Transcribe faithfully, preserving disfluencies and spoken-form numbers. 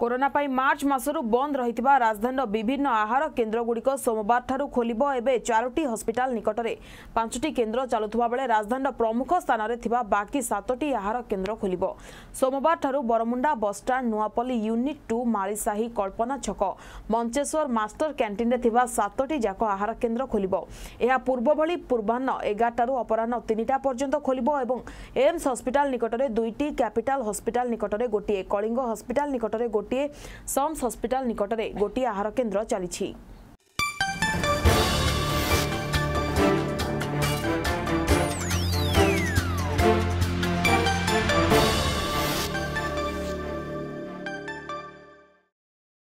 Corona पाई मार्च मासरू बंद रहितिबा राजधानीर विभिन्न आहार केन्द्र गुड़िक सोमवार ठारू खोलिबो। एबे चारोटी हस्पिटाल निकटरे पांचटी केन्द्र चालुथुबा बेले राजधानीर प्रमुख स्थानरे थिबा बाकी सातटी आहार केन्द्र खोलिबो। सोमवार ठारू Baramunda bus stand Nuapalli unit two Malisahi Kalpana छक मंचेश्वर मास्टर क्यांटीन रे थिबा सातटी जाक आहार केन्द्र खोलिबो। एहा पूर्व भली पूर्वाह्न एगार ठारू अपराह्न तीनटा पर्यंत खोलिबो एवं एम्स हस्पिटाल निकटरे दुईटी कैपिटाल हस्पिटाल निकटरे गोटिए कलिंग हस्पिटाल निकटरे गोटिए सॉम्स हॉस्पिटल निकटरे गोटी आहार केन्द्र चली।